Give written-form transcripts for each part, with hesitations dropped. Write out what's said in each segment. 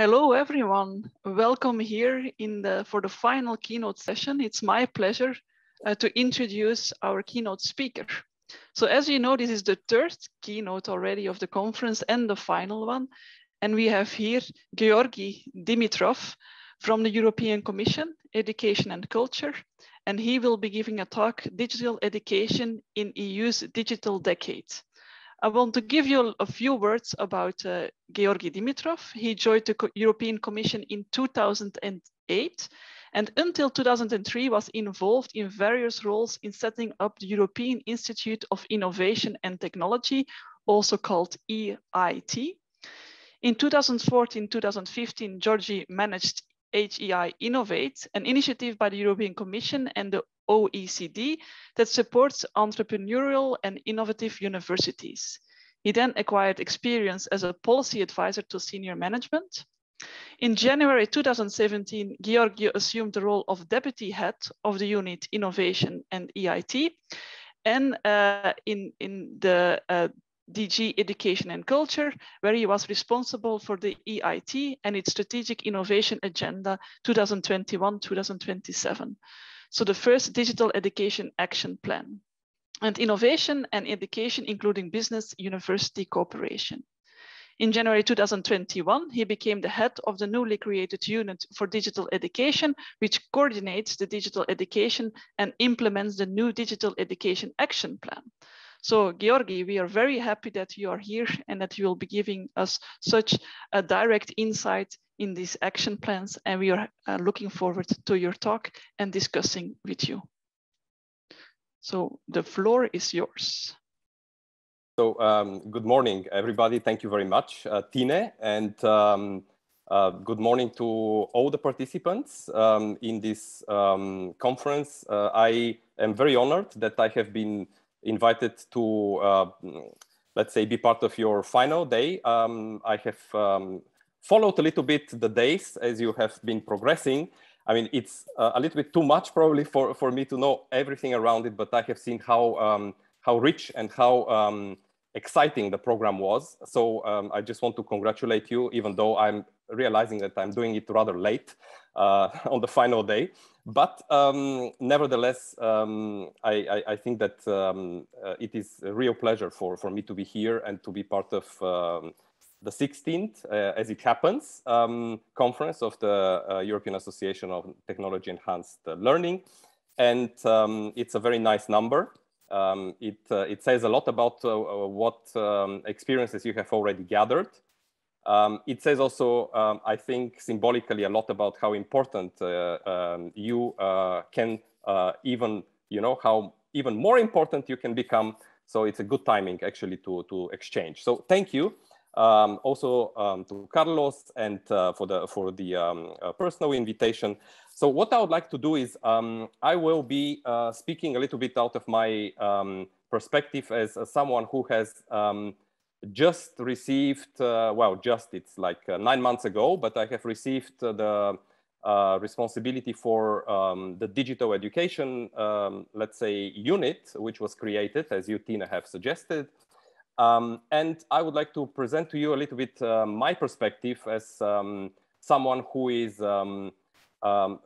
Hello everyone, welcome here for the final keynote session. It's my pleasure to introduce our keynote speaker. So as you know, this is the third keynote already of the conference and the final one. And we have here Georgi Dimitrov from the European Commission, Education and Culture. And he will be giving a talk, Digital Education in EU's Digital Decade. I want to give you a few words about Georgi Dimitrov. He joined the European Commission in 2008 and until 2003 was involved in various roles in setting up the European Institute of Innovation and Technology, also called EIT. In 2014-2015, Georgi managed HEI Innovate, an initiative by the European Commission and the OECD that supports entrepreneurial and innovative universities. He then acquired experience as a policy advisor to senior management. In January 2017, Georgi assumed the role of deputy head of the unit Innovation and EIT, and in the DG Education and Culture, where he was responsible for the EIT and its strategic innovation agenda 2021-2027. So the first digital education action plan and innovation and education, including business university cooperation. In January 2021, he became the head of the newly created unit for digital education, which coordinates the digital education and implements the new digital education action plan. So Georgi, we are very happy that you are here and that you will be giving us such a direct insight in these action plans, and we are looking forward to your talk and discussing with you. So the floor is yours. So good morning, everybody. Thank you very much, Tine, and good morning to all the participants in this conference. I am very honored that I have been invited to, let's say, be part of your final day. I have followed a little bit the days as you have been progressing. I mean, it's a little bit too much probably for me to know everything around it, but I have seen how rich and how exciting the program was. So I just want to congratulate you, even though I'm realizing that I'm doing it rather late on the final day. But nevertheless, I think that it is a real pleasure for me to be here and to be part of the 16th, as it happens, conference of the European Association of Technology Enhanced Learning. And it's a very nice number. It says a lot about what experiences you have already gathered. It says also, I think, symbolically a lot about how important you can even, you know, how even more important you can become. So it's a good timing actually to exchange. So thank you. Also to Carlos and for the personal invitation. So what I would like to do is I will be speaking a little bit out of my perspective as someone who has just received, well, just it's like 9 months ago, but I have received the responsibility for the digital education, let's say, unit, which was created, as you, Tina, have suggested. And I would like to present to you a little bit my perspective as someone who is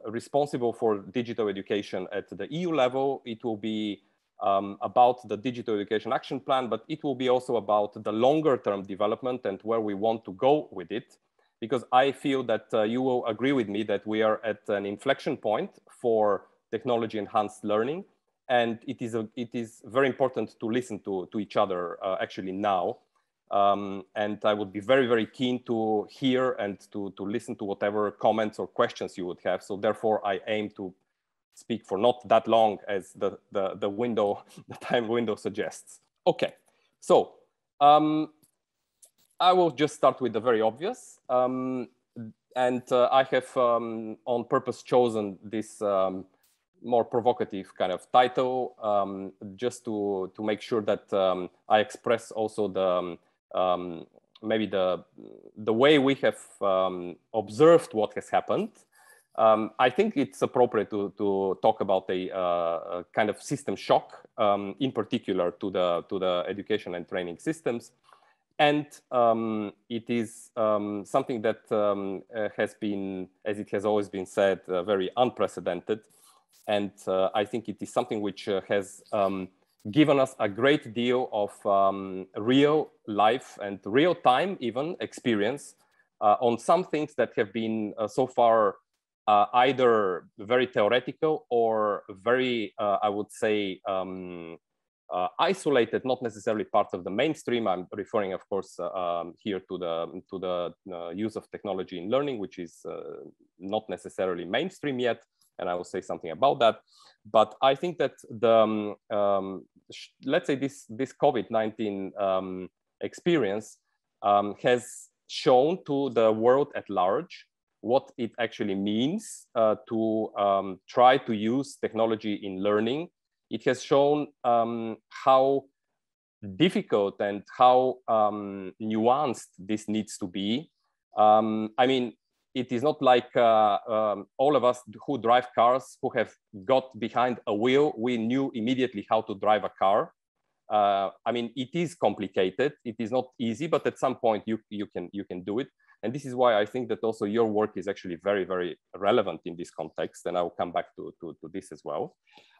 responsible for digital education at the EU level. It will be about the digital education action plan, but it will be also about the longer term development and where we want to go with it, because I feel that you will agree with me that we are at an inflection point for technology enhanced learning. And it is very important to listen to each other actually now. And I would be very, very keen to hear and to listen to whatever comments or questions you would have. So therefore, I aim to speak for not that long as the time window suggests. Okay, so I will just start with the very obvious. And I have on purpose chosen this more provocative kind of title, just to make sure that I express also the maybe the way we have observed what has happened. I think it's appropriate to talk about a kind of system shock, in particular to the education and training systems, And it is something that has been, as it has always been said, very unprecedented. And I think it is something which has given us a great deal of real life and real time even experience on some things that have been so far either very theoretical or very, I would say, isolated, not necessarily part of the mainstream. I'm referring, of course, here to the use of technology in learning, which is not necessarily mainstream yet, and I will say something about that. But I think that the let's say this COVID-19 experience has shown to the world at large what it actually means to try to use technology in learning. It has shown how difficult and how nuanced this needs to be. I mean, it is not like all of us who drive cars, who have got behind a wheel, we knew immediately how to drive a car. I mean, it is complicated. It is not easy, but at some point you can do it. And this is why I think that also your work is actually very, very relevant in this context. And I will come back to this as well.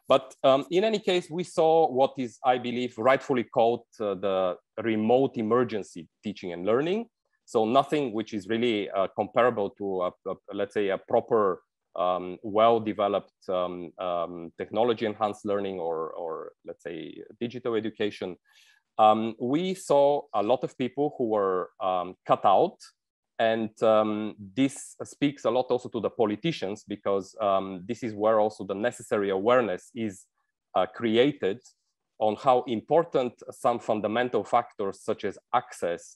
But in any case, we saw what is, I believe, rightfully called the remote emergency teaching and learning. So nothing which is really comparable to, let's say, a proper, well-developed technology-enhanced learning or, let's say, digital education. We saw a lot of people who were cut out. And this speaks a lot also to the politicians, because this is where also the necessary awareness is created on how important some fundamental factors such as access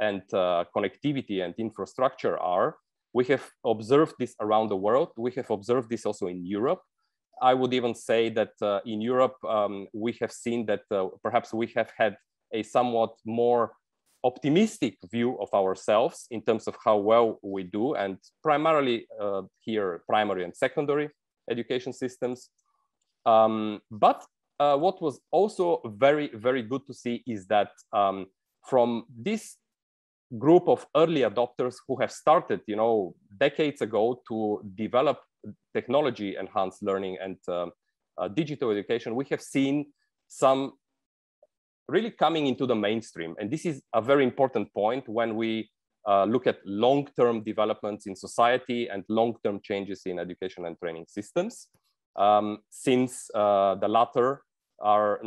and connectivity and infrastructure are. We have observed this around the world. We have observed this also in Europe. I would even say that in Europe, we have seen that perhaps we have had a somewhat more optimistic view of ourselves in terms of how well we do, and primarily here primary and secondary education systems. But what was also very, very good to see is that from this group of early adopters who have started, you know, decades ago to develop technology enhanced learning and digital education, we have seen some really coming into the mainstream. And this is a very important point when we look at long-term developments in society and long-term changes in education and training systems, since the latter are,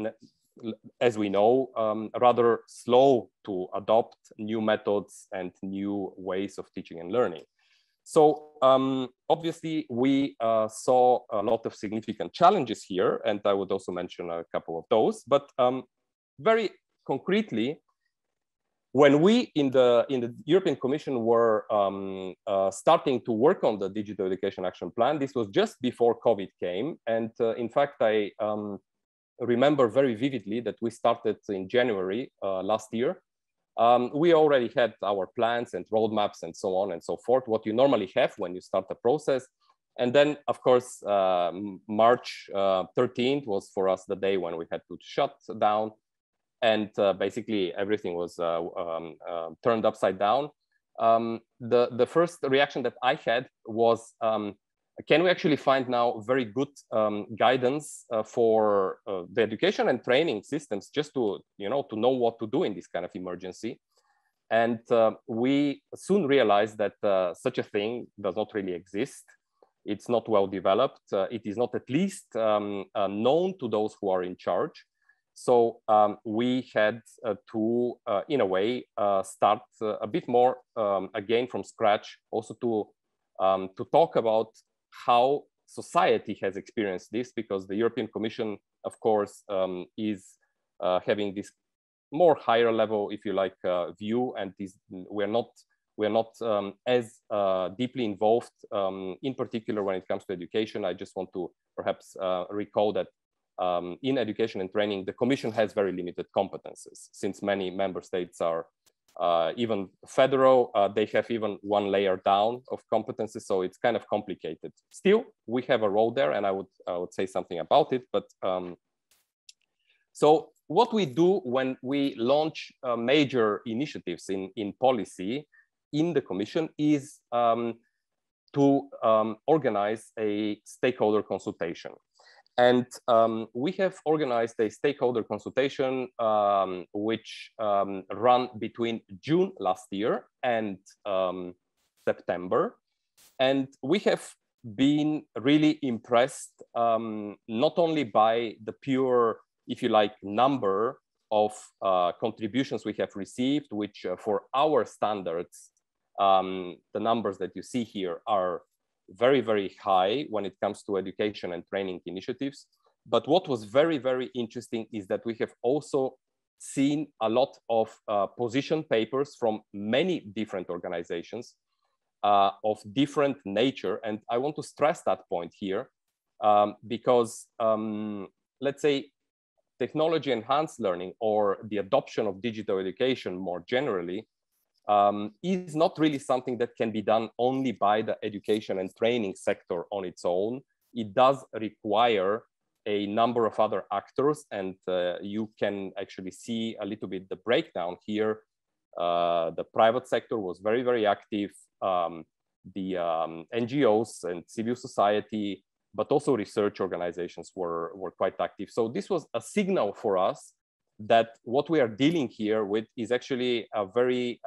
as we know, rather slow to adopt new methods and new ways of teaching and learning. So obviously we saw a lot of significant challenges here, and I would also mention a couple of those, but very concretely, when we in the European Commission were starting to work on the Digital Education Action Plan, this was just before COVID came. And in fact, I remember very vividly that we started in January last year. We already had our plans and roadmaps and so on and so forth, what you normally have when you start the process. And then, of course, March 13th was for us the day when we had to shut down. And basically everything was turned upside down. The first reaction that I had was, can we actually find now very good guidance for the education and training systems, just to, you know, to know what to do in this kind of emergency? And we soon realized that such a thing does not really exist. It's not well developed. It is not at least known to those who are in charge. So we had to, in a way, start a bit more, again, from scratch, also to talk about how society has experienced this, because the European Commission, of course, is having this more higher level, if you like, view, and is, we're not as deeply involved, in particular when it comes to education. I just want to perhaps recall that in education and training, the Commission has very limited competences, since many member states are even federal. They have even one layer down of competences, so it's kind of complicated. Still, we have a role there, and I would say something about it. But so what we do when we launch major initiatives in policy in the Commission is to organize a stakeholder consultation. And we have organized a stakeholder consultation which ran between June last year and September. And we have been really impressed not only by the pure, if you like, number of contributions we have received, which for our standards, the numbers that you see here are very, very high when it comes to education and training initiatives. But what was very, very interesting is that we have also seen a lot of position papers from many different organizations of different nature. And I want to stress that point here because let's say technology enhanced learning or the adoption of digital education more generally is not really something that can be done only by the education and training sector on its own. It does require a number of other actors, and you can actually see a little bit the breakdown here. The private sector was very, very active. The NGOs and civil society, but also research organizations were quite active. So this was a signal for us that what we are dealing here with is actually a very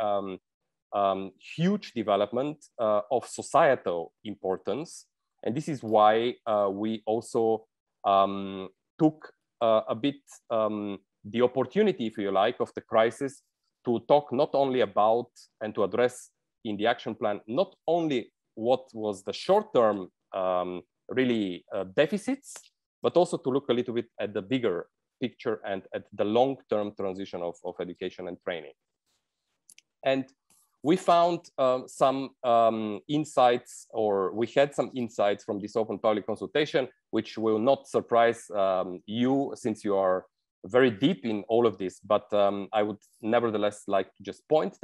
huge development of societal importance. And this is why we also took a bit the opportunity, if you like, of the crisis to talk not only about and to address in the action plan, not only what was the short-term really deficits, but also to look a little bit at the bigger picture and at the long-term transition of education and training. And we found some insights, or we had some insights from this open public consultation, which will not surprise you since you are very deep in all of this, but I would nevertheless like to just point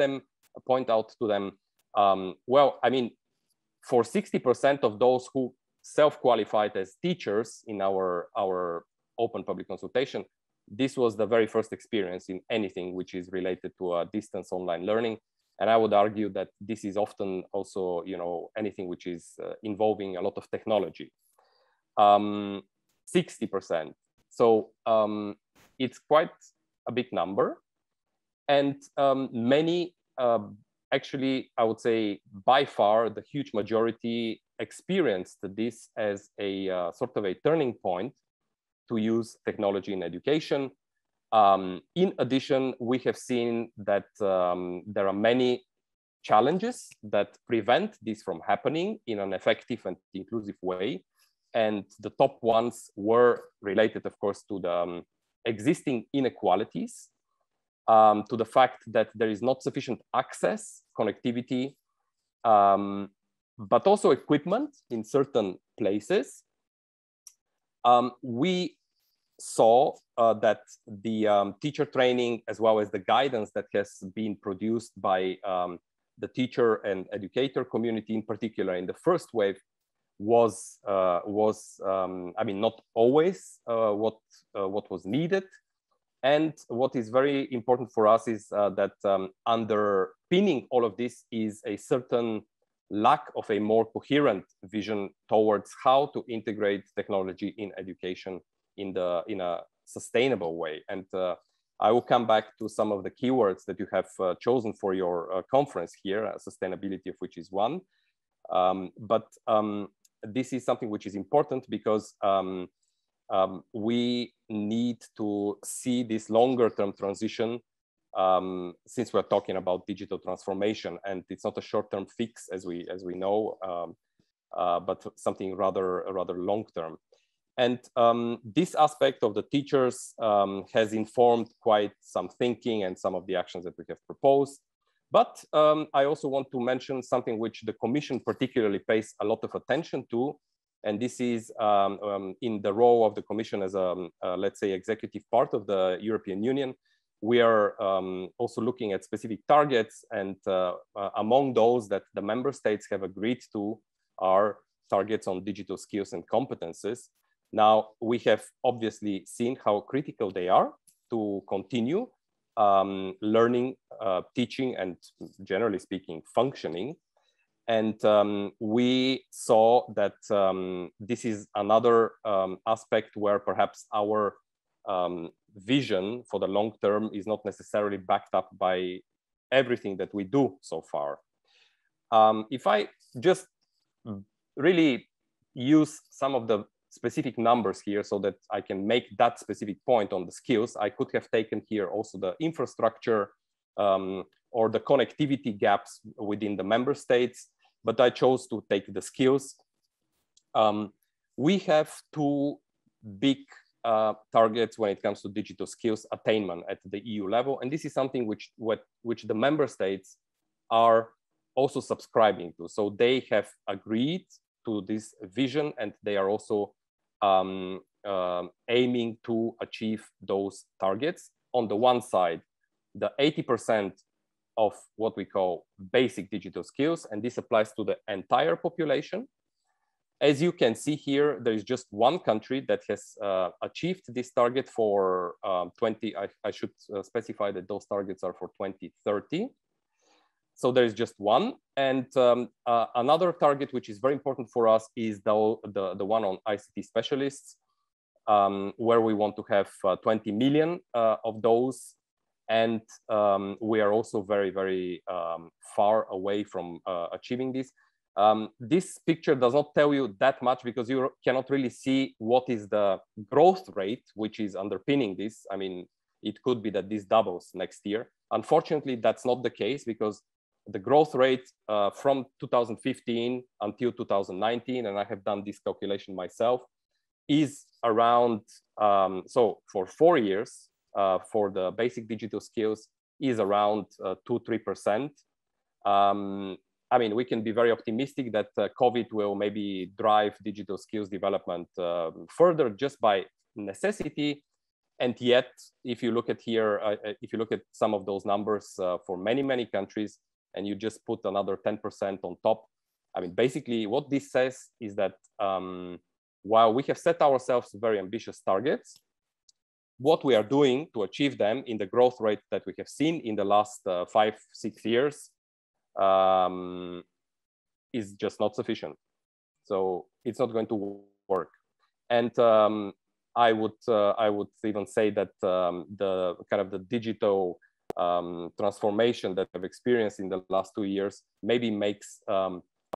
out to them. Well, I mean, for 60% of those who self-qualified as teachers in our open public consultation, this was the very first experience in anything which is related to distance online learning. And I would argue that this is often also, you know, anything which is involving a lot of technology. 60%. So it's quite a big number. And many, actually, I would say by far the huge majority experienced this as a sort of a turning point to use technology in education. In addition, we have seen that there are many challenges that prevent this from happening in an effective and inclusive way. And the top ones were related, of course, to the existing inequalities, to the fact that there is not sufficient access, connectivity, but also equipment in certain places. We saw that the teacher training, as well as the guidance that has been produced by the teacher and educator community, in particular in the first wave, was I mean, not always what was needed. And what is very important for us is that underpinning all of this is a certain lack of a more coherent vision towards how to integrate technology in education in a sustainable way. And I will come back to some of the keywords that you have chosen for your conference here, sustainability of which is one. But this is something which is important because we need to see this longer term transition since we're talking about digital transformation, and it's not a short-term fix, as we know, but something rather long-term. And this aspect of the teachers has informed quite some thinking and some of the actions that we have proposed. But I also want to mention something which the Commission particularly pays a lot of attention to, and this is in the role of the Commission as a let's say, executive part of the European Union. We are also looking at specific targets, and among those that the member states have agreed to are targets on digital skills and competences. Now, we have obviously seen how critical they are, to continue learning, teaching, and generally speaking, functioning. And we saw that this is another aspect where perhaps our vision for the long term is not necessarily backed up by everything that we do so far. If I just really use some of the specific numbers here so that I can make that specific point on the skills, I could have taken here also the infrastructure or the connectivity gaps within the member states, but I chose to take the skills. We have two big targets when it comes to digital skills attainment at the EU level. And this is something which the member states are also subscribing to. So they have agreed to this vision and they are also aiming to achieve those targets. On the one side, the 80% of what we call basic digital skills, and this applies to the entire population. As you can see here, there is just one country that has achieved this target for 20, I should specify that those targets are for 2030. So there is just one. And another target, which is very important for us, is the one on ICT specialists, where we want to have 20 million of those. And we are also very, very far away from achieving this. This picture does not tell you that much because you cannot really see what is the growth rate which is underpinning this. I mean, it could be that this doubles next year. Unfortunately, that's not the case because the growth rate from 2015 until 2019, and I have done this calculation myself, is around, so for 4 years, for the basic digital skills is around 2-3%. I mean, we can be very optimistic that COVID will maybe drive digital skills development further just by necessity. And yet, if you look at here, if you look at some of those numbers for many, many countries, and you just put another 10% on top, I mean, basically what this says is that while we have set ourselves very ambitious targets, what we are doing to achieve them in the growth rate that we have seen in the last 5-6 years is just not sufficient. So it's not going to work. And I would even say that the kind of the digital transformation that I've experienced in the last 2 years maybe makes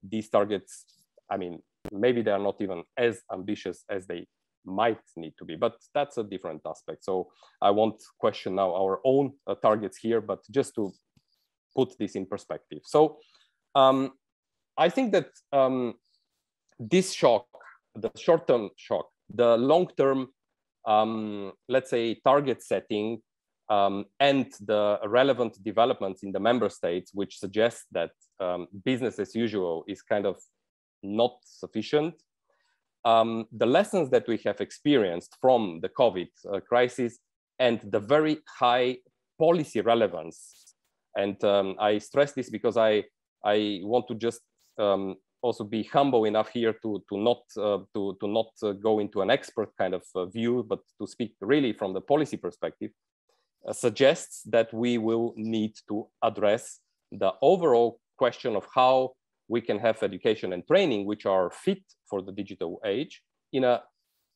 these targets, I mean, maybe they are not even as ambitious as they might need to be, but that's a different aspect. So I won't question now our own targets here, but just to put this in perspective. So I think that this shock, the short-term shock, the long-term, let's say, target setting and the relevant developments in the member states, which suggests that business as usual is kind of not sufficient. The lessons that we have experienced from the COVID crisis and the very high policy relevance. And I stress this because I want to just also be humble enough here to not go into an expert kind of view, but to speak really from the policy perspective, suggests that we will need to address the overall question of how we can have education and training which are fit for the digital age in a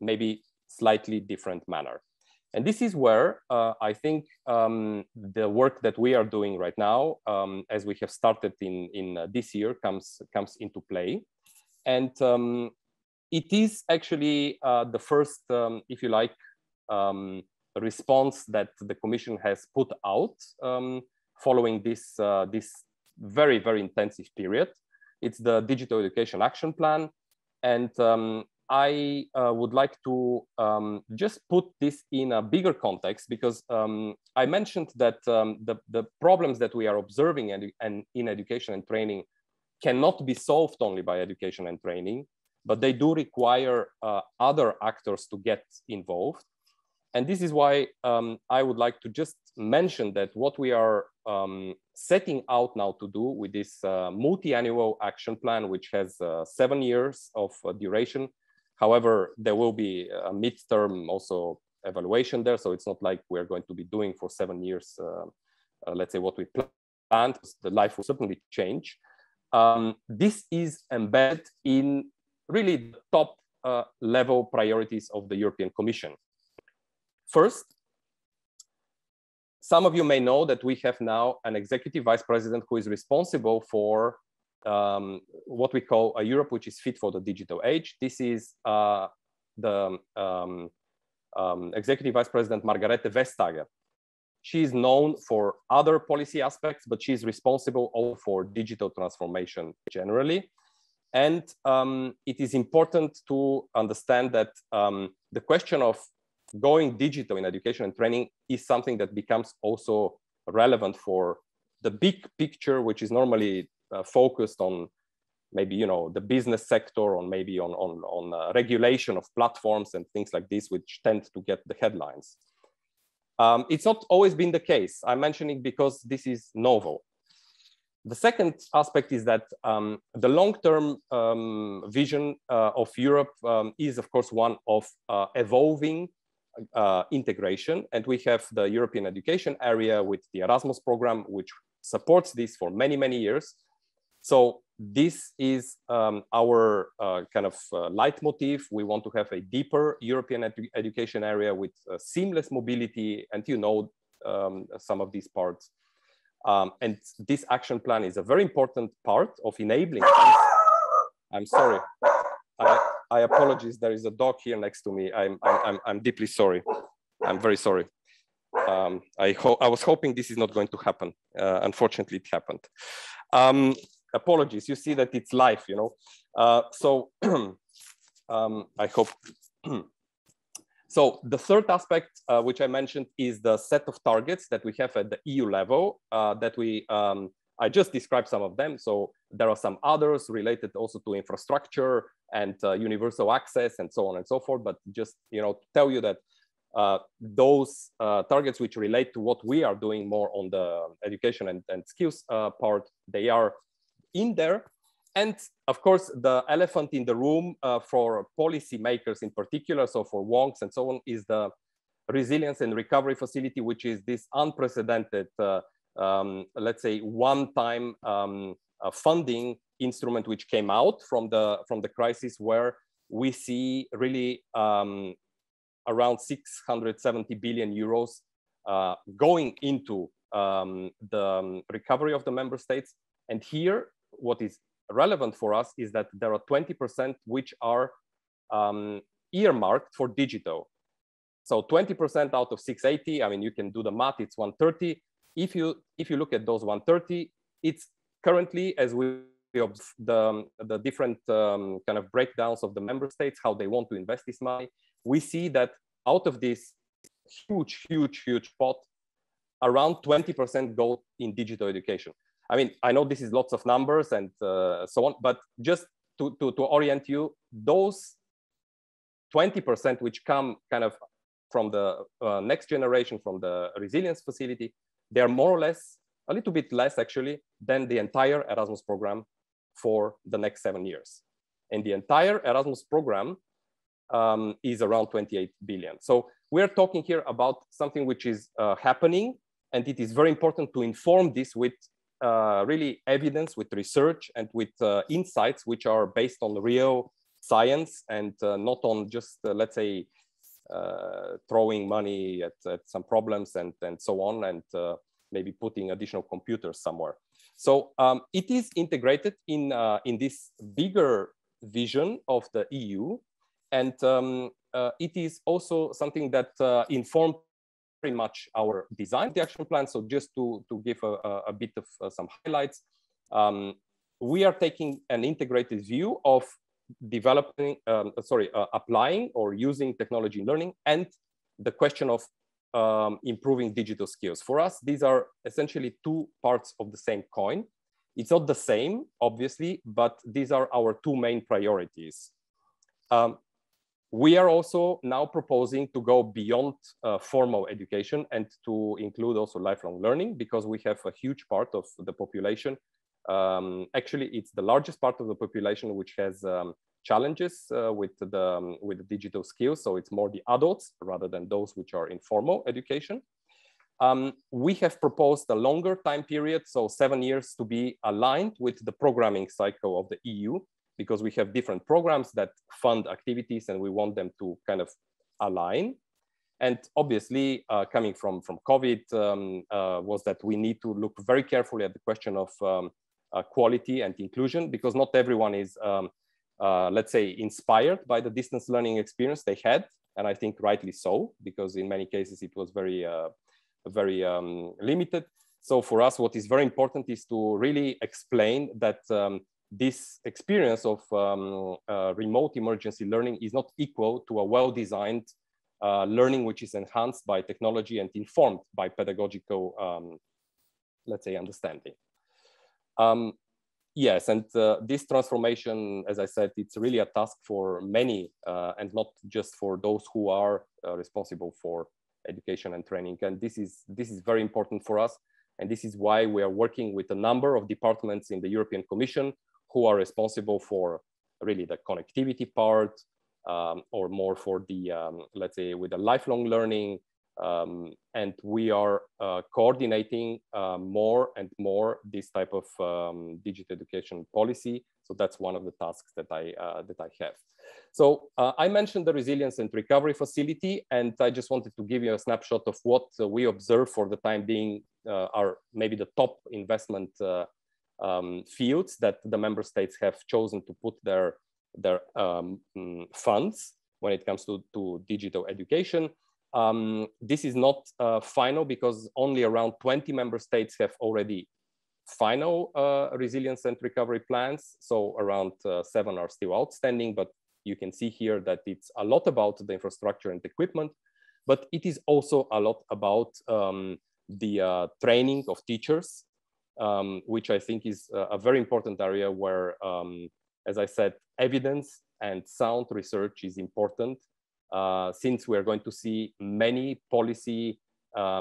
maybe slightly different manner. And this is where I think the work that we are doing right now, as we have started in this year, comes into play. And it is actually the first, if you like, response that the Commission has put out following this, this very, very intensive period. It's the Digital Education Action Plan. And I would like to just put this in a bigger context because I mentioned that the problems that we are observing and in education and training cannot be solved only by education and training, but they do require other actors to get involved. And this is why I would like to just mention that what we are setting out now to do with this multi-annual action plan, which has 7 years of duration. However, there will be a midterm also evaluation there. So it's not like we're going to be doing for 7 years, let's say, what we planned. The life will certainly change. This is embedded in really the top level priorities of the European Commission. First, some of you may know that we have now an executive vice president who is responsible for what we call a Europe which is fit for the digital age. This is the executive vice president, Margarethe Vestager. She is known for other policy aspects, but she's responsible all for digital transformation generally. And it is important to understand that the question of going digital in education and training is something that becomes also relevant for the big picture, which is normally focused on maybe, you know, the business sector, or maybe on regulation of platforms and things like this, which tend to get the headlines. It's not always been the case. I'm mentioning because this is novel. The second aspect is that the long-term vision of Europe is, of course, one of evolving integration. And we have the European education area with the Erasmus program, which supports this for many, many years. So this is our kind of leitmotif. We want to have a deeper European education area with seamless mobility. And you know some of these parts. And this action plan is a very important part of enabling this. I'm sorry. I apologize. There is a dog here next to me. I'm deeply sorry. I'm very sorry. I was hoping this is not going to happen. Unfortunately, it happened. Apologies. You see that it's life, you know. So I hope. So the third aspect, which I mentioned, is the set of targets that we have at the EU level that we. I just described some of them. So there are some others related also to infrastructure and universal access and so on and so forth. But just, you know, to tell you that those targets which relate to what we are doing more on the education and skills part, they are in there. And of course, the elephant in the room for policymakers in particular, so for wonks and so on, is the resilience and recovery facility, which is this unprecedented, let's say, one-time funding instrument which came out from the crisis, where we see really around 670 billion euros going into the recovery of the member states. And here, what is relevant for us is that there are 20% which are earmarked for digital. So 20% out of 680, I mean, you can do the math, it's 130. If you look at those 130, it's currently, as we observe the different kind of breakdowns of the member states, how they want to invest this money, we see that out of this huge, huge, huge pot, around 20% go in digital education. I mean, I know this is lots of numbers and so on, but just to orient you, those 20% which come kind of from the next generation, from the resilience facility, they are more or less, a little bit less actually, than the entire Erasmus program for the next 7 years. And the entire Erasmus program is around 28 billion. So we're talking here about something which is happening, and it is very important to inform this with really evidence, with research, and with insights which are based on real science and not on just, let's say, throwing money at some problems and so on, and maybe putting additional computers somewhere. So it is integrated in this bigger vision of the EU, and it is also something that informed very much our design, the action plan. So just to give a bit of some highlights, we are taking an integrated view of developing, applying or using technology in learning, and the question of improving digital skills. For us, these are essentially two parts of the same coin. It's not the same, obviously, but these are our two main priorities. We are also now proposing to go beyond formal education and to include also lifelong learning, because we have a huge part of the population. Actually, it's the largest part of the population which has challenges with digital skills. So it's more the adults rather than those which are in formal education. We have proposed a longer time period, so 7 years, to be aligned with the programming cycle of the EU, because we have different programs that fund activities and we want them to kind of align. And obviously, coming from COVID, was that we need to look very carefully at the question of quality and inclusion, because not everyone is, let's say, inspired by the distance learning experience they had. And I think rightly so, because in many cases it was very limited. So for us, what is very important is to really explain that this experience of remote emergency learning is not equal to a well-designed learning which is enhanced by technology and informed by pedagogical, let's say, understanding. Yes, and this transformation, as I said, it's really a task for many and not just for those who are responsible for education and training. And this is very important for us. And this is why we are working with a number of departments in the European Commission who are responsible for really the connectivity part, or more for the, let's say, with the lifelong learning. And we are coordinating more and more this type of digital education policy. So that's one of the tasks that I have. So I mentioned the Resilience and Recovery Facility, and I just wanted to give you a snapshot of what we observe for the time being are maybe the top investment fields that the member states have chosen to put their funds when it comes to digital education. This is not final, because only around 20 member states have already final resilience and recovery plans. So around 7 are still outstanding, but you can see here that it's a lot about the infrastructure and equipment, but it is also a lot about the training of teachers, which I think is a very important area where, as I said, evidence and sound research is important, since we are going to see many policy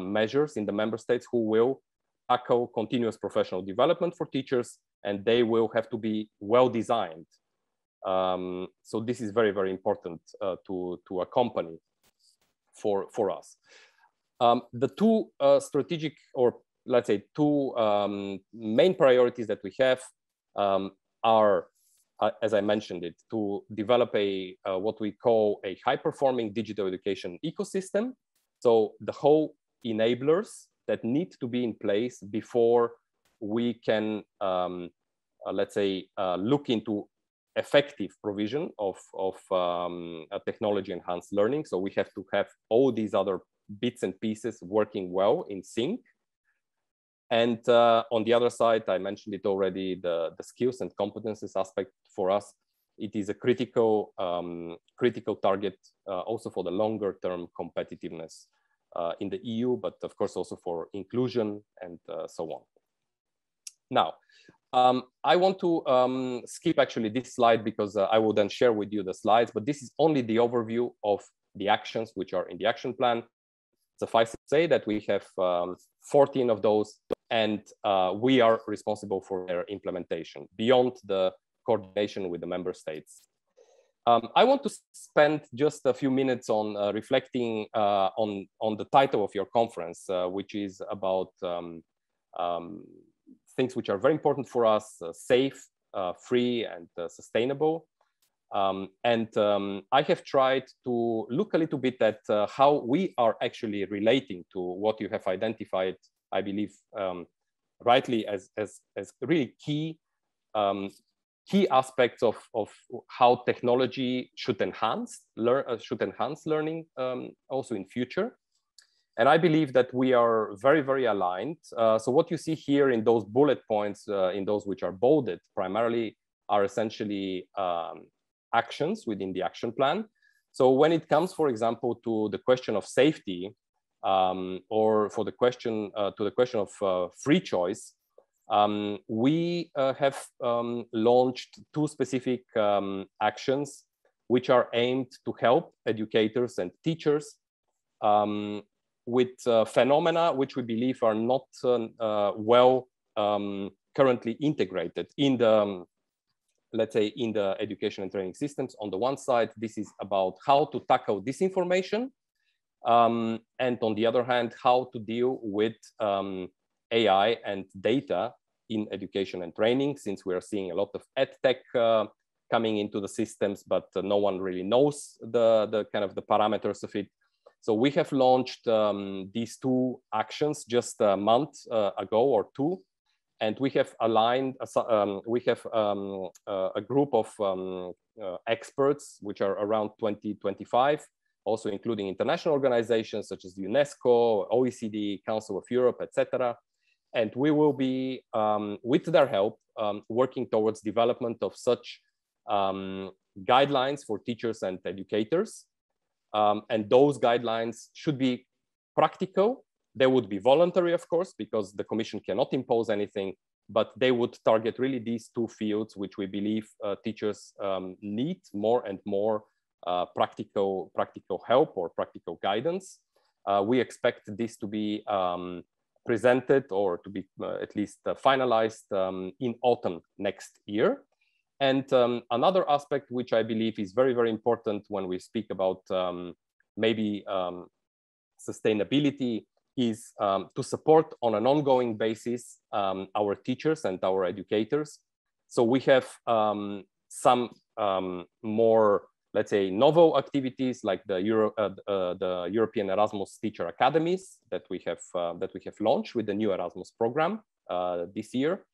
measures in the member states who will tackle continuous professional development for teachers, and they will have to be well designed. So this is very, very important to accompany for us. The two strategic, or let's say two main priorities that we have are, as I mentioned it, to develop a what we call a high-performing digital education ecosystem. So the whole enablers that need to be in place before we can, let's say, look into effective provision of technology-enhanced learning. So we have to have all these other bits and pieces working well in sync. And on the other side, I mentioned it already, the skills and competences aspect for us, it is a critical target also for the longer-term competitiveness in the EU, but of course also for inclusion and so on. Now, I want to skip actually this slide, because I will then share with you the slides, but this is only the overview of the actions which are in the action plan. Suffice to say that we have 14 of those, and we are responsible for their implementation beyond the coordination with the member states. I want to spend just a few minutes on reflecting on the title of your conference, which is about things which are very important for us, safe, free, and sustainable. I have tried to look a little bit at how we are actually relating to what you have identified, I believe, rightly as really key aspects of how technology should enhance learning also in future. And I believe that we are very, very aligned. So what you see here in those bullet points, in those which are bolded primarily, are essentially actions within the action plan. So when it comes, for example, to the question of safety, or for the question of free choice, we have launched two specific actions which are aimed to help educators and teachers with phenomena which we believe are not well currently integrated in the let's say, in the education and training systems. On the one side, this is about how to tackle disinformation, and on the other hand, how to deal with AI and data in education and training, since we are seeing a lot of edtech coming into the systems, but no one really knows the kind of the parameters of it. So we have launched these two actions just a month ago or two, and we have aligned, a group of experts, which are around 20-25, also including international organizations such as UNESCO, OECD, Council of Europe, etc. And we will be, with their help, working towards development of such guidelines for teachers and educators. And those guidelines should be practical. They would be voluntary, of course, because the Commission cannot impose anything, but they would target really these two fields, which we believe teachers need more and more practical help or practical guidance. We expect this to be presented or to be at least finalized in autumn next year. And another aspect which I believe is very, very important when we speak about maybe sustainability is to support on an ongoing basis our teachers and our educators. So we have some more, let's say, novel activities like the European Erasmus Teacher Academies that we have launched with the new Erasmus program this year.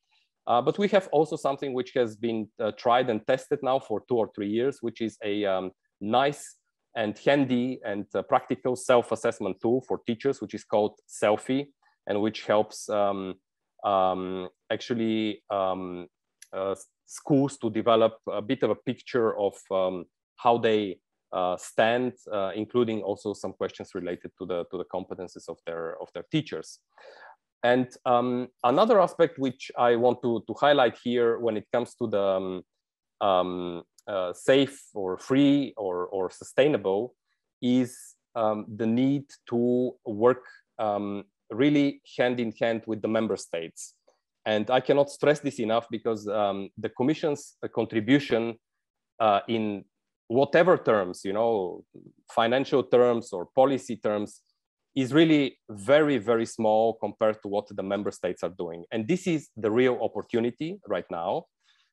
But we have also something which has been tried and tested now for 2 or 3 years, which is a nice and handy and practical self-assessment tool for teachers, which is called Selfie, and which helps schools to develop a bit of a picture of how they stand, including also some questions related to the competences of their teachers. And another aspect which I want to highlight here when it comes to the safe or free or sustainable is the need to work really hand in hand with the member states. And I cannot stress this enough because the Commission's contribution in whatever terms, you know, financial terms or policy terms, is really very, very small compared to what the member states are doing. And this is the real opportunity right now,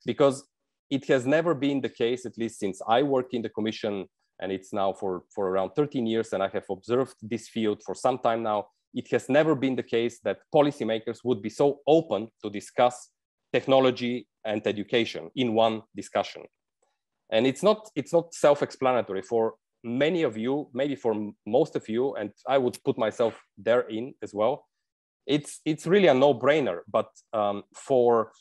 because it has never been the case, at least since I work in the Commission, and it's now for around 13 years, and I have observed this field for some time now. It has never been the case that policymakers would be so open to discuss technology and education in one discussion. And it's not self-explanatory for many of you, maybe for most of you, and I would put myself therein as well. It's really a no-brainer, but for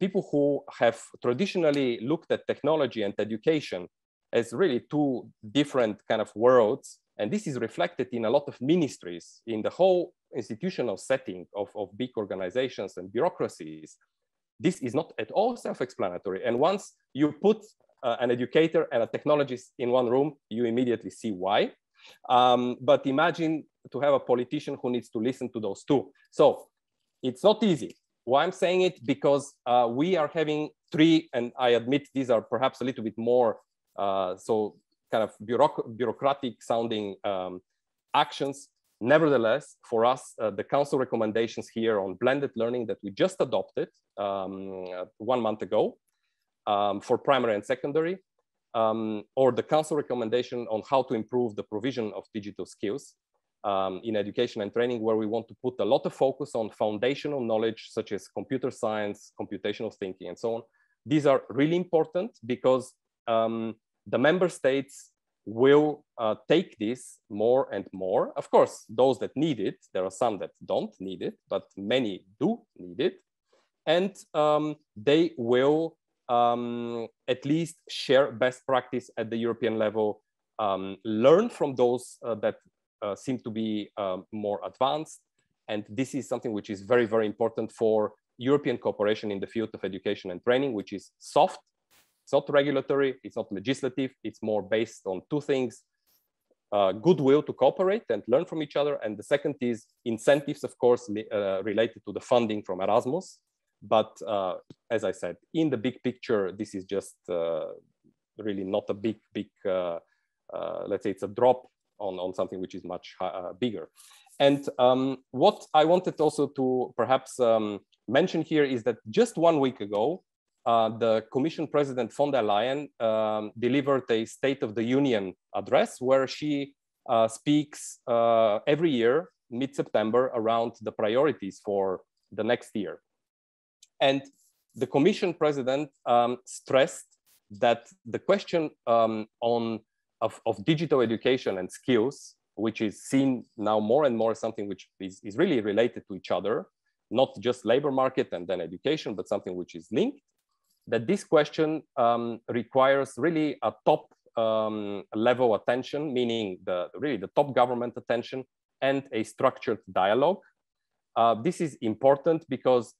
people who have traditionally looked at technology and education as really two different kind of worlds, and this is reflected in a lot of ministries, in the whole institutional setting of big organizations and bureaucracies, this is not at all self-explanatory. And once you put an educator and a technologist in one room, you immediately see why. But imagine to have a politician who needs to listen to those two. So it's not easy. Why I'm saying it? Because we are having three, and I admit these are perhaps a little bit more so kind of bureaucratic sounding actions. Nevertheless, for us, the council recommendations here on blended learning that we just adopted 1 month ago, for primary and secondary, or the council recommendation on how to improve the provision of digital skills in education and training, where we want to put a lot of focus on foundational knowledge such as computer science, computational thinking, and so on. These are really important because the member states will take this more and more. Of course, those that need it, there are some that don't need it, but many do need it. And they will at least share best practice at the European level, learn from those that seem to be more advanced. And this is something which is very, very important for European cooperation in the field of education and training, which is soft. It's not regulatory, it's not legislative, it's more based on two things: goodwill to cooperate and learn from each other. And the second is incentives, of course, related to the funding from Erasmus, But as I said, in the big picture, this is just really not a big, let's say it's a drop on something which is much bigger. And what I wanted also to perhaps mention here is that just 1 week ago, the Commission President von der Leyen delivered a State of the Union address where she speaks every year, mid-September, around the priorities for the next year. And the Commission President stressed that the question of digital education and skills, which is seen now more and more something which is really related to each other, not just labor market and then education, but something which is linked, that this question requires really a top level attention, meaning really the top government attention and a structured dialogue. This is important because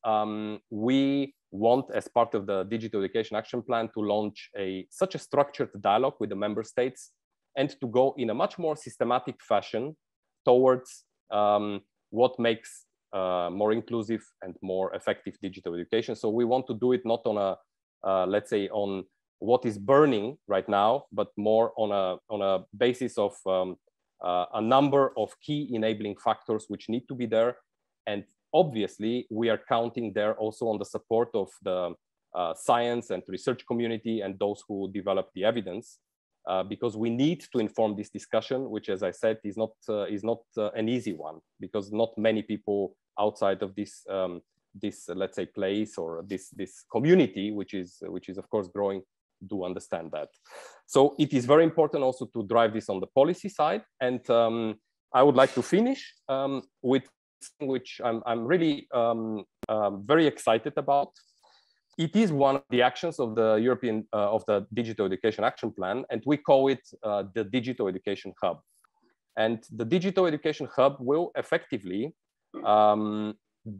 we want, as part of the Digital Education Action Plan, to launch such a structured dialogue with the member states and to go in a much more systematic fashion towards what makes more inclusive and more effective digital education. So we want to do it not on a, let's say, on what is burning right now, but more on a basis of a number of key enabling factors which need to be there. And obviously, we are counting there also on the support of the science and research community and those who develop the evidence, because we need to inform this discussion, which, as I said, is not an easy one, because not many people outside of this this let's say place or this community, which is of course growing, do understand that. So it is very important also to drive this on the policy side. And I would like to finish with something which I'm really very excited about. It is one of the actions of the European of the Digital Education Action Plan, and we call it the Digital Education Hub. And the Digital Education Hub will effectively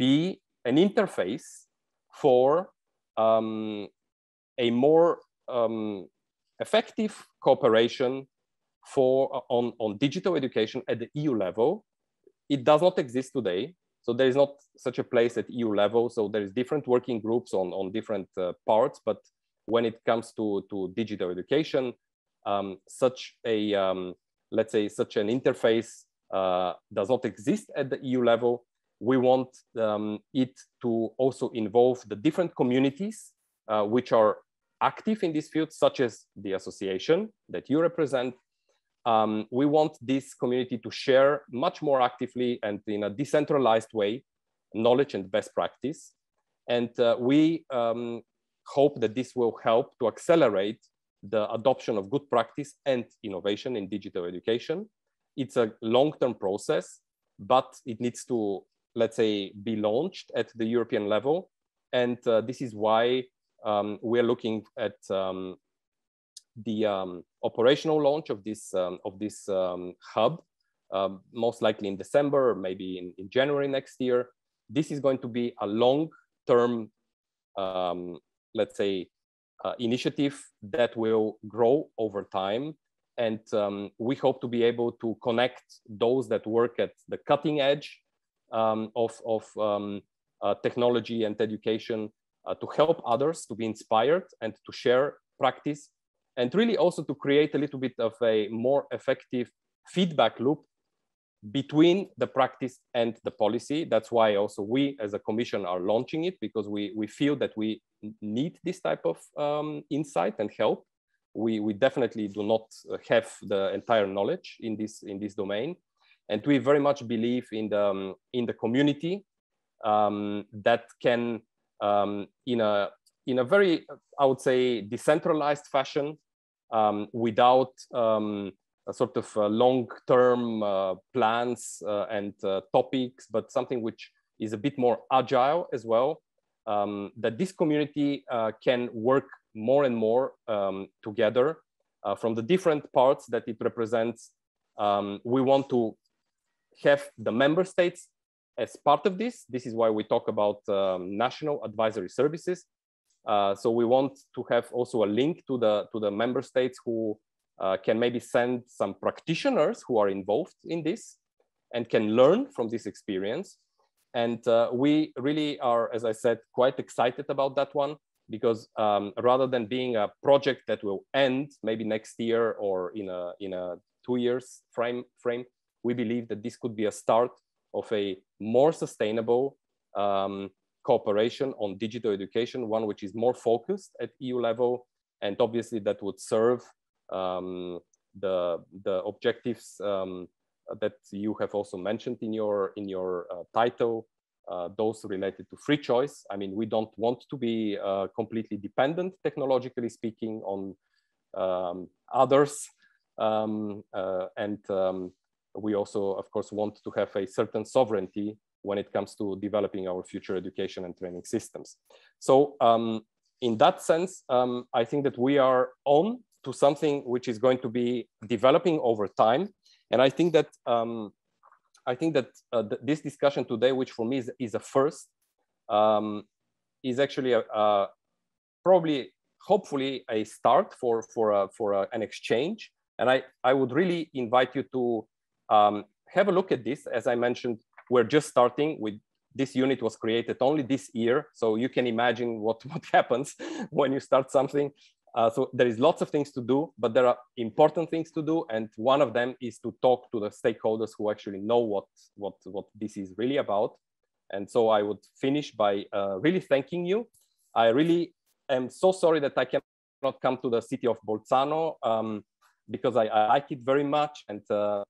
be an interface for a more effective cooperation on digital education at the EU level. It does not exist today, so there is not such a place at EU level. So there is different working groups on different parts, but when it comes to digital education, such a let's say such an interface does not exist at the EU level. We want it to also involve the different communities which are active in this field, such as the association that you represent. We want this community to share much more actively and in a decentralized way knowledge and best practice. And we hope that this will help to accelerate the adoption of good practice and innovation in digital education. It's a long-term process, but it needs to, let's say, be launched at the European level. And this is why we're looking at the operational launch of this hub, most likely in December, or maybe in January next year. This is going to be a long-term, let's say, initiative that will grow over time. And we hope to be able to connect those that work at the cutting edge of technology and education to help others to be inspired and to share practice, and really also to create a little bit of a more effective feedback loop between the practice and the policy. That's why also we as a commission are launching it, because we feel that we need this type of insight and help. We definitely do not have the entire knowledge in this domain. And we very much believe in the community that can, in a very, I would say, decentralized fashion, without a sort of long-term plans and topics, but something which is a bit more agile as well, that this community can work more and more together from the different parts that it represents. We want to have the member states as part of this. This is why we talk about national advisory services. So we want to have also a link to the member states who can maybe send some practitioners who are involved in this and can learn from this experience. And we really are, as I said, quite excited about that one, because rather than being a project that will end maybe next year or in a 2 years frame, we believe that this could be a start of a more sustainable cooperation on digital education, one which is more focused at EU level, and obviously that would serve the objectives that you have also mentioned in your title, those related to free choice. I mean, we don't want to be completely dependent, technologically speaking, on others. We also, of course, want to have a certain sovereignty when it comes to developing our future education and training systems. So in that sense, I think that we are on to something which is going to be developing over time. And I think that this discussion today, which for me is a first, is actually a probably, hopefully, a start for an exchange. And I would really invite you to have a look at this. As I mentioned, we're just starting with this unit was created only this year. So you can imagine what happens when you start something. So there is lots of things to do, but there are important things to do. And one of them is to talk to the stakeholders who actually know what this is really about. And so I would finish by really thanking you. I really am so sorry that I cannot come to the city of Bolzano because I like it very much. And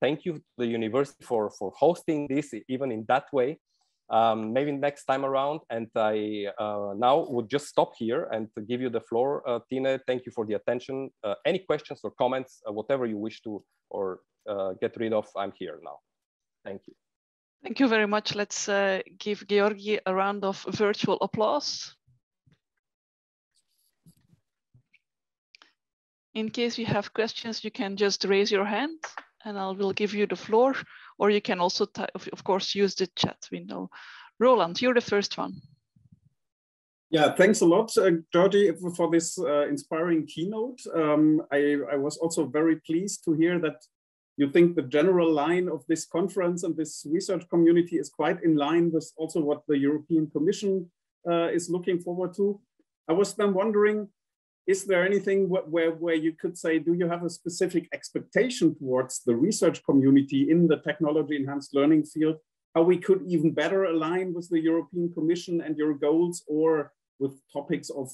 thank you to the university for hosting this even in that way. Maybe next time around, and I now would just stop here and give you the floor, Tine. Thank you for the attention. Any questions or comments, whatever you wish to or get rid of, I'm here now. Thank you. Thank you very much. Let's give Georgi a round of virtual applause. In case you have questions, you can just raise your hand and I will give you the floor. Or you can also, of course, use the chat window. Roland, you're the first one. Yeah, thanks a lot, Georgi, for this inspiring keynote. I was also very pleased to hear that you think the general line of this conference and this research community is quite in line with also what the European Commission is looking forward to. I was then wondering, is there anything where you could say, do you have a specific expectation towards the research community in the technology enhanced learning field, how we could even better align with the European Commission and your goals, or with topics of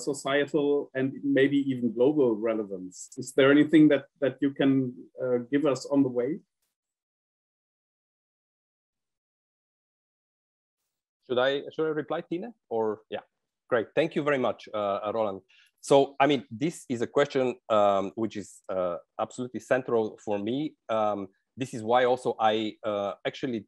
societal and maybe even global relevance? Is there anything that you can give us on the way? Should I reply, Tina? Or, yeah, great. Thank you very much, Roland. So, I mean, this is a question which is absolutely central for me. This is why also I actually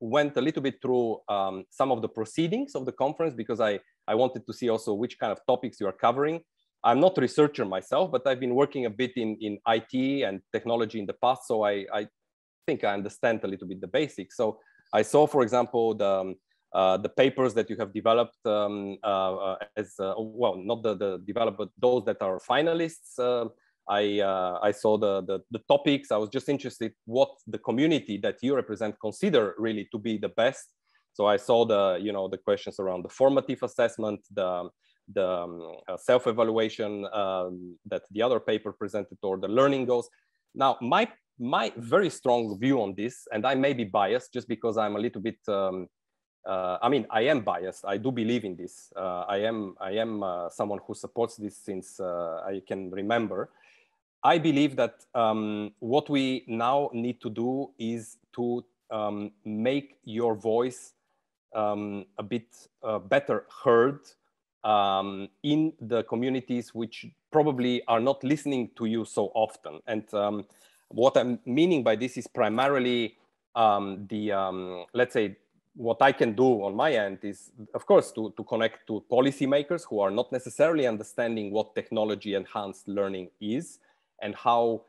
went a little bit through some of the proceedings of the conference, because I wanted to see also which kind of topics you are covering. I'm not a researcher myself, but I've been working a bit in IT and technology in the past. So I think I understand a little bit the basics. So I saw, for example, the papers that you have developed as well, not the developed, but those that are finalists. I saw the topics. I was just interested what the community that you represent consider really to be the best. So I saw the questions around the formative assessment, the self-evaluation that the other paper presented, or the learning goals. Now my very strong view on this, and I may be biased just because I'm a little bit. I mean, I am biased. I do believe in this. I am someone who supports this since I can remember. I believe that what we now need to do is to make your voice a bit better heard in the communities which probably are not listening to you so often. And what I'm meaning by this is primarily let's say, what I can do on my end is, of course, to connect to policymakers who are not necessarily understanding what technology enhanced learning is and how,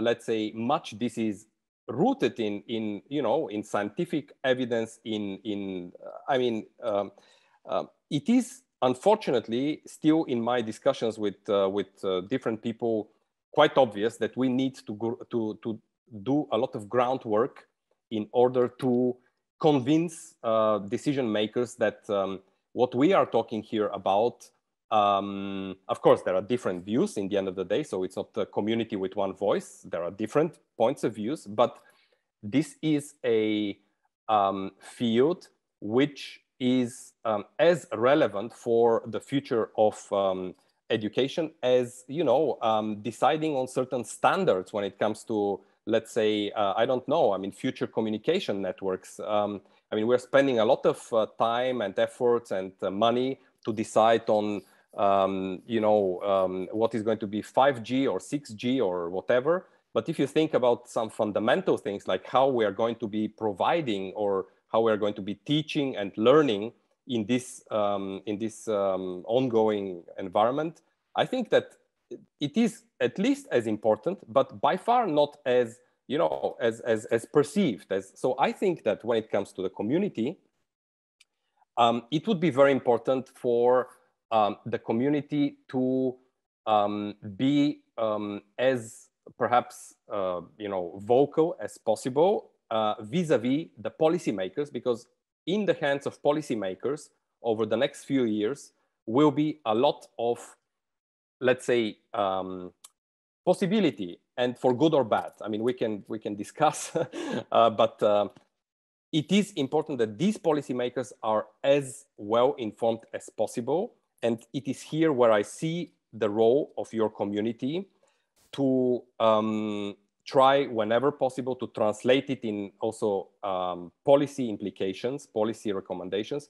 let's say, much this is rooted in scientific evidence. It is unfortunately still in my discussions with different people quite obvious that we need to do a lot of groundwork in order to convince decision makers that what we are talking here about, of course, there are different views in the end of the day. So it's not a community with one voice. There are different points of views, but this is a field which is as relevant for the future of education as, you know, deciding on certain standards when it comes to, let's say, I don't know, I mean, future communication networks. I mean, we're spending a lot of time and efforts and money to decide on, you know, what is going to be 5G or 6G or whatever. But if you think about some fundamental things like how we are going to be providing or how we are going to be teaching and learning in this ongoing environment, I think that it is at least as important, but by far not as, you know, as perceived as. So I think that when it comes to the community, it would be very important for the community to be as perhaps, you know, vocal as possible vis-a-vis the policymakers, because in the hands of policymakers over the next few years will be a lot of, let's say, possibility, and for good or bad. I mean, we can discuss, but it is important that these policymakers are as well informed as possible. And it is here where I see the role of your community to try whenever possible to translate it in also policy implications, policy recommendations.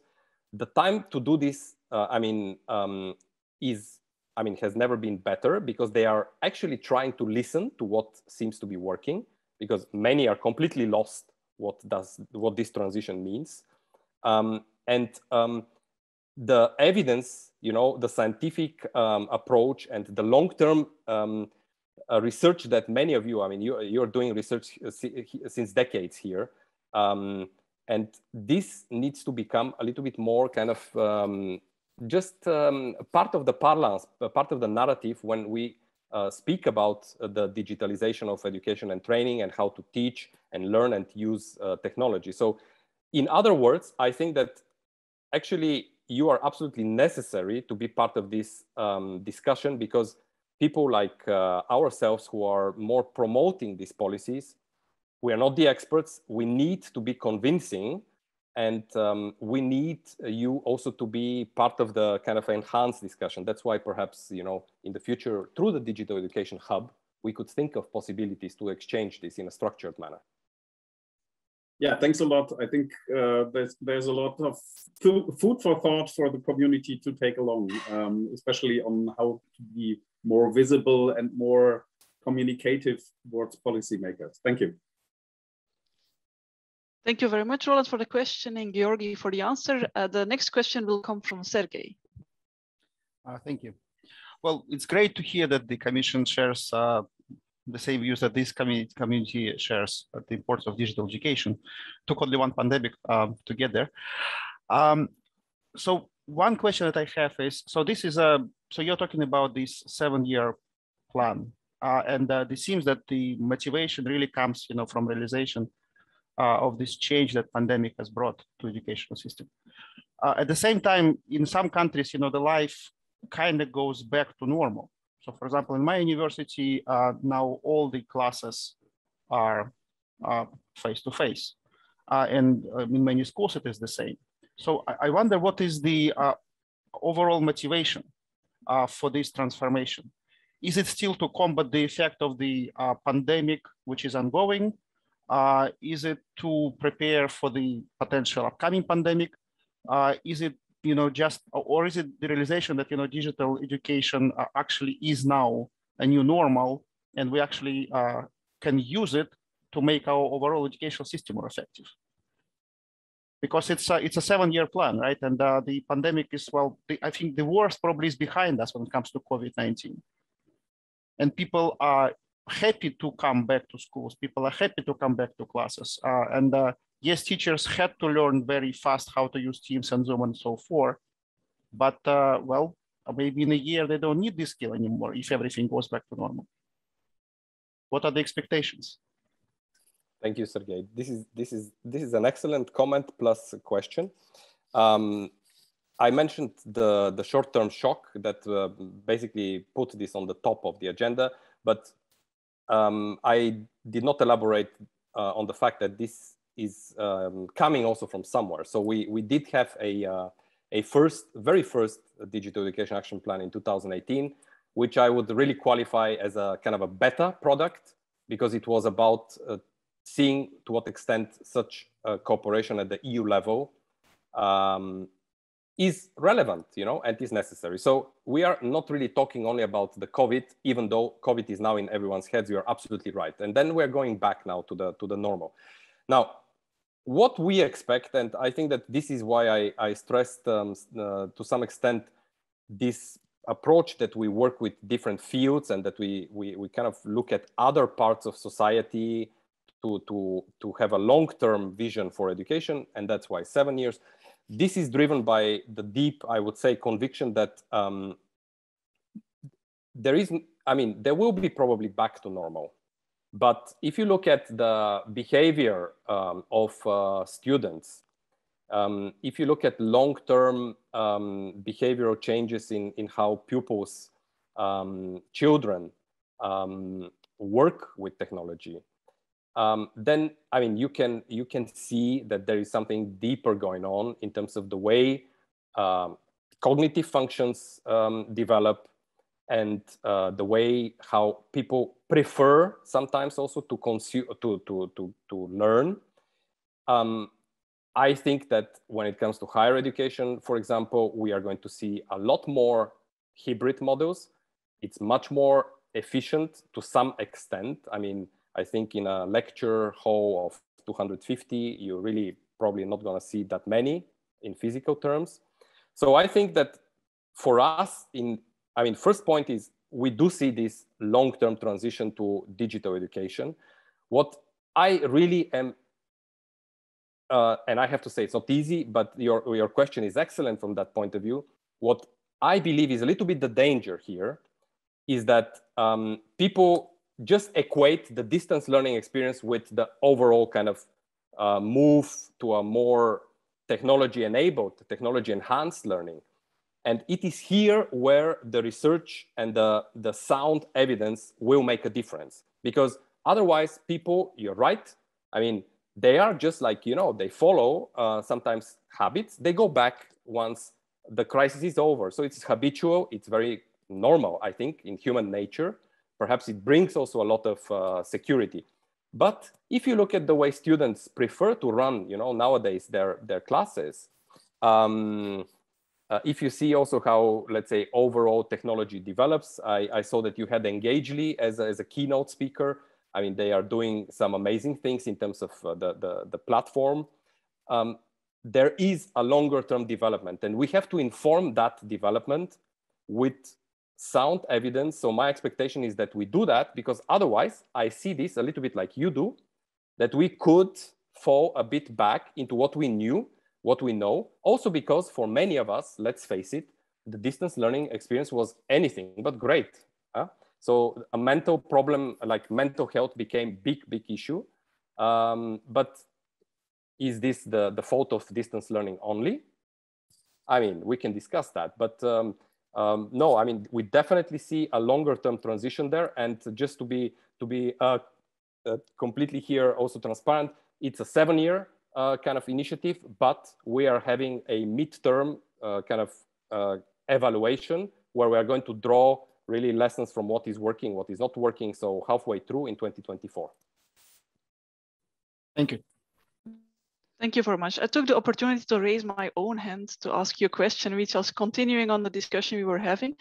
The time to do this, has never been better, because they are actually trying to listen to what seems to be working, because many are completely lost what this transition means. The evidence, you know, the scientific approach and the long-term research that many of you, I mean, you're doing research since decades here. And this needs to become a little bit more kind of part of the parlance, part of the narrative when we speak about the digitalization of education and training and how to teach and learn and use technology. So in other words, I think that actually you are absolutely necessary to be part of this discussion, because people like ourselves who are more promoting these policies, we are not the experts. We need to be convincing. And we need you also to be part of the kind of enhanced discussion. That's why perhaps, you know, in the future, through the Digital Education Hub, we could think of possibilities to exchange this in a structured manner. Yeah, thanks a lot. I think there's a lot of food for thought for the community to take along, especially on how to be more visible and more communicative towards policymakers. Thank you. Thank you very much, Roland, for the question, and Georgi for the answer. The next question will come from Sergei. Thank you. Well, it's great to hear that the Commission shares the same views that this community shares at the importance of digital education. Took only one pandemic to get there. So one question that I have is, so you're talking about this 7-year plan, and it seems that the motivation really comes, you know, from realization of this change that pandemic has brought to educational system. At the same time, in some countries, you know, the life kind of goes back to normal. So for example, in my university, now all the classes are face-to-face. And in many schools, it is the same. So I wonder what is the overall motivation for this transformation? Is it still to combat the effect of the pandemic, which is ongoing? Is it to prepare for the potential upcoming pandemic? Is it, you know, or is it the realization that, you know, digital education actually is now a new normal, and we actually can use it to make our overall educational system more effective? Because it's a 7-year plan, right? And the pandemic is, well, I think the worst probably is behind us when it comes to COVID-19. And people are happy to come back to schools. People are happy to come back to classes. Yes, teachers had to learn very fast how to use Teams and Zoom and so forth. But well, maybe in a year they don't need this skill anymore if everything goes back to normal. What are the expectations? Thank you, Sergei. This is an excellent comment plus a question. I mentioned the short-term shock that basically put this on the top of the agenda, but I did not elaborate on the fact that this is coming also from somewhere. So we did have a very first digital education action plan in 2018, which I would really qualify as a kind of a beta product, because it was about seeing to what extent such cooperation at the EU level is relevant, you know, and is necessary. So we are not really talking only about the COVID, even though COVID is now in everyone's heads. You are absolutely right. And then we're going back now to the normal. Now, what we expect, and I think that this is why I stressed to some extent this approach that we work with different fields and that we kind of look at other parts of society to have a long-term vision for education, and that's why 7 years. This is driven by the deep, I would say, conviction that there will be probably back to normal. But if you look at the behavior of students, if you look at long-term behavioral changes in how pupils, children work with technology, then, I mean, you can see that there is something deeper going on in terms of the way cognitive functions develop, and the way how people prefer sometimes also to consume, to learn. I think that when it comes to higher education, for example, we are going to see a lot more hybrid models. It's much more efficient to some extent. I mean, I think in a lecture hall of 250, you're really probably not going to see that many in physical terms. So I think that for us first point is we do see this long-term transition to digital education. What I really am, and I have to say it's not easy, but your question is excellent from that point of view. What I believe is a little bit the danger here is that people just equate the distance learning experience with the overall kind of move to a more technology-enabled, technology-enhanced learning. And it is here where the research and the sound evidence will make a difference, because otherwise people, you're right, I mean, they are just like, you know, they follow sometimes habits, they go back once the crisis is over. So it's habitual, it's very normal, I think, in human nature. Perhaps it brings also a lot of security. But if you look at the way students prefer to run, you know, nowadays their classes, if you see also how, let's say, overall technology develops, I saw that you had Engagely as a keynote speaker. I mean, they are doing some amazing things in terms of the platform. There is a longer term development, and we have to inform that development with sound evidence. So my expectation is that we do that, because otherwise I see this a little bit like you do, that we could fall a bit back into what we knew, what we know, also because for many of us, let's face it, the distance learning experience was anything but great. Huh? So a mental problem like mental health became big issue. But is this the fault of distance learning only? I mean, we can discuss that, but no, I mean, we definitely see a longer term transition there. And just to be completely here, also transparent, it's a 7-year kind of initiative, but we are having a midterm kind of evaluation where we are going to draw really lessons from what is working, what is not working. So halfway through in 2024. Thank you. Thank you very much. I took the opportunity to raise my own hand to ask you a question, which was continuing on the discussion we were having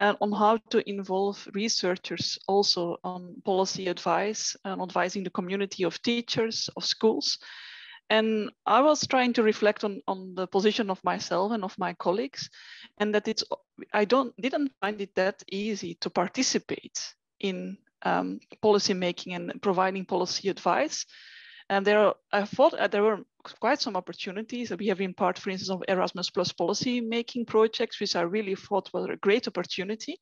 and on how to involve researchers also on policy advice and advising the community of teachers, of schools. And I was trying to reflect on the position of myself and of my colleagues, and that I didn't find it that easy to participate in policy making and providing policy advice. And I thought there were quite some opportunities. We have been part, for instance, of Erasmus+ policy making projects, which I really thought were a great opportunity.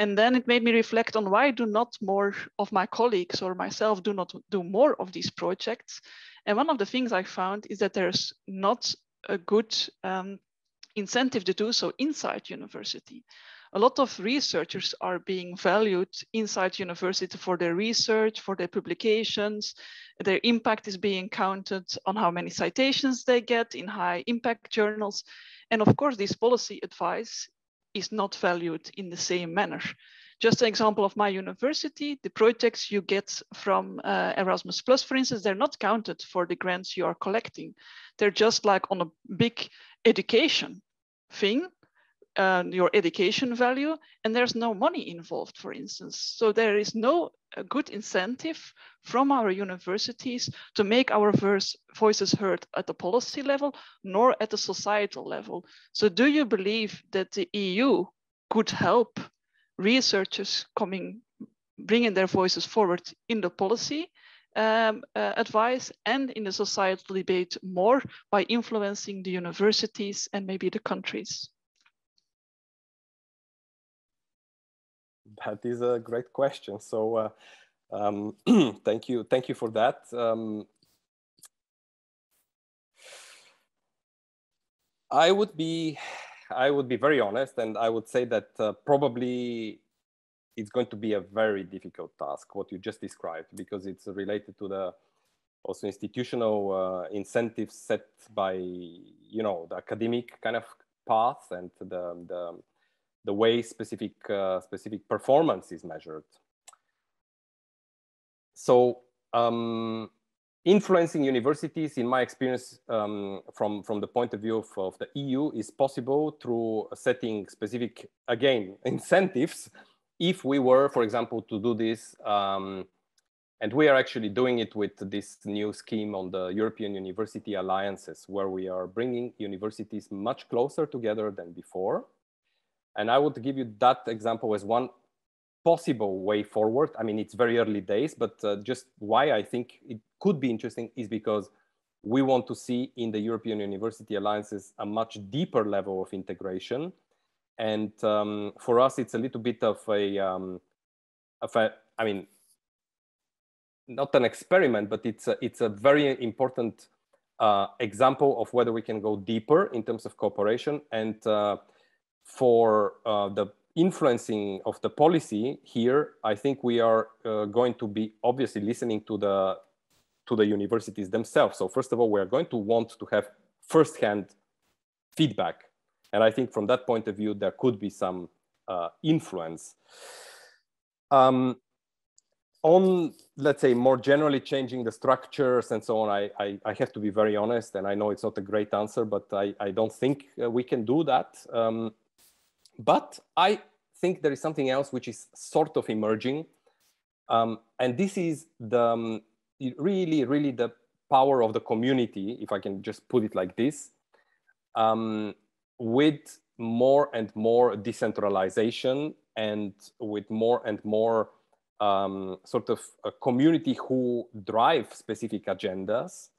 And then it made me reflect on why do not more of my colleagues or myself do not do more of these projects. And one of the things I found is that there's not a good incentive to do so inside university. A lot of researchers are being valued inside university for their research, for their publications. Their impact is being counted on how many citations they get in high impact journals. And of course, this policy advice is not valued in the same manner. Just an example of my university, the projects you get from Erasmus+, for instance, they're not counted for the grants you are collecting. They're just like on a big education thing, your education value, and there's no money involved, for instance. So there is no good incentive from our universities to make our voices heard at the policy level, nor at the societal level. So do you believe that the EU could help researchers bringing their voices forward in the policy advice and in the societal debate more by influencing the universities and maybe the countries? That is a great question. So thank you for that. I would be very honest, and I would say that probably it's going to be a very difficult task what you just described, because it's related to the also institutional incentives set by, you know, the academic kind of path and the way specific performance is measured. So influencing universities, in my experience, from the point of view of the EU, is possible through setting specific, again, incentives. If we were, for example, to do this, and we are actually doing it with this new scheme on the European University Alliances, where we are bringing universities much closer together than before. And I would give you that example as one possible way forward. I mean, it's very early days, but just why I think it could be interesting is because we want to see in the European University Alliances a much deeper level of integration. And for us, it's a little bit of a I mean, not an experiment, but it's a very important example of whether we can go deeper in terms of cooperation. And for the influencing of the policy here, I think we are going to be obviously listening to the universities themselves. So first of all, we are going to want to have firsthand feedback. And I think from that point of view, there could be some influence. On, let's say, more generally changing the structures and so on, I have to be very honest, and I know it's not a great answer, but I don't think we can do that. But I think there is something else which is sort of emerging. And this is the really the power of the community, if I can just put it like this, with more and more decentralization and with more and more sort of a community who drive specific agendas.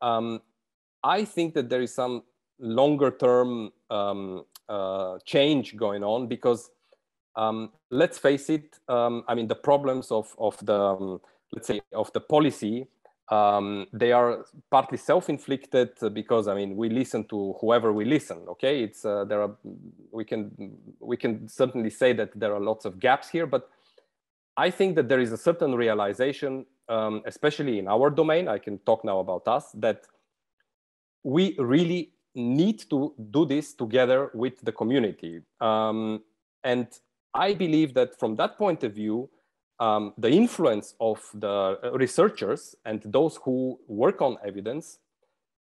I think that there is some longer term change going on, because let's face it, I mean, the problems of the policy, they are partly self-inflicted, because I mean, we listen to whoever we listen. Okay, it's we can certainly say that there are lots of gaps here, but I think that there is a certain realization, especially in our domain, I can talk now about us, that we really need to do this together with the community. And I believe that from that point of view, the influence of the researchers and those who work on evidence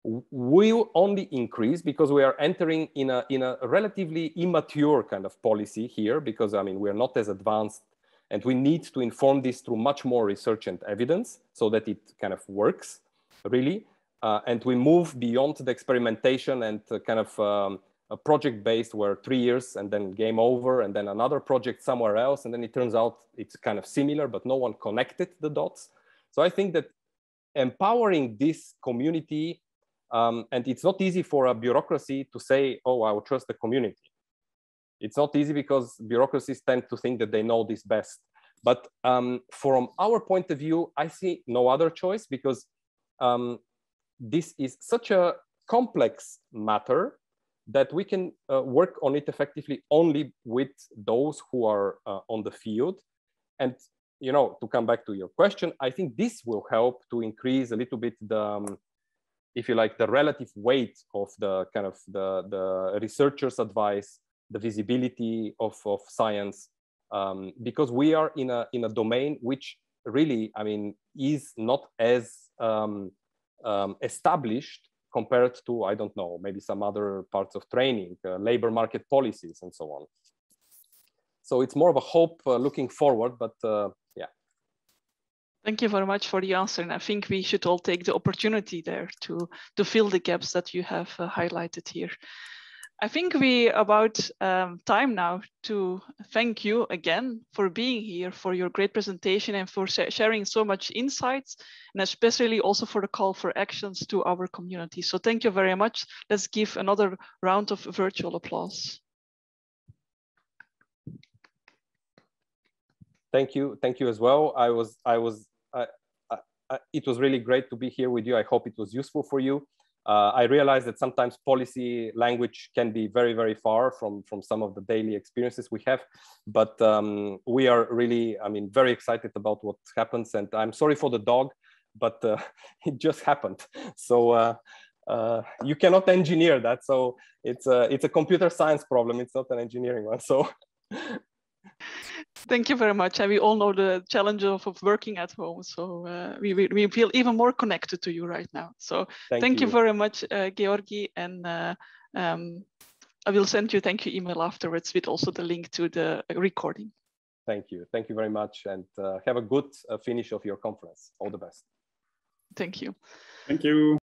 will only increase, because we are entering in a relatively immature kind of policy here, because I mean, we're not as advanced, and we need to inform this through much more research and evidence so that it kind of works really. And we move beyond the experimentation and kind of a project based, where 3 years and then game over, and then another project somewhere else. And then it turns out it's kind of similar, but no one connected the dots. So I think that empowering this community, and it's not easy for a bureaucracy to say, oh, I will trust the community. It's not easy because bureaucracies tend to think that they know this best. But from our point of view, I see no other choice because this is such a complex matter that we can work on it effectively only with those who are on the field. And, you know, to come back to your question, I think this will help to increase a little bit the, if you like, the relative weight of the kind of the researchers' advice, the visibility of science, because we are in a domain which really, I mean, is not as established compared to, I don't know, maybe some other parts of training, labor market policies and so on. So it's more of a hope looking forward, but yeah. Thank you very much for the answer. And I think we should all take the opportunity there to fill the gaps that you have highlighted here. I think we are about time now to thank you again for being here, for your great presentation and for sharing so much insights, and especially also for the call for actions to our community. So thank you very much. Let's give another round of virtual applause. Thank you. Thank you as well. It was really great to be here with you. I hope it was useful for you. I realize that sometimes policy language can be very, very far from some of the daily experiences we have, but we are really, I mean, very excited about what happens. And I'm sorry for the dog, but it just happened. So you cannot engineer that. So it's a computer science problem. It's not an engineering one. So. Thank you very much. And we all know the challenge of working at home. So we feel even more connected to you right now. So thank you very much, Georgi. And I will send you a thank you email afterwards with also the link to the recording. Thank you. Thank you very much. And have a good finish of your conference. All the best. Thank you. Thank you.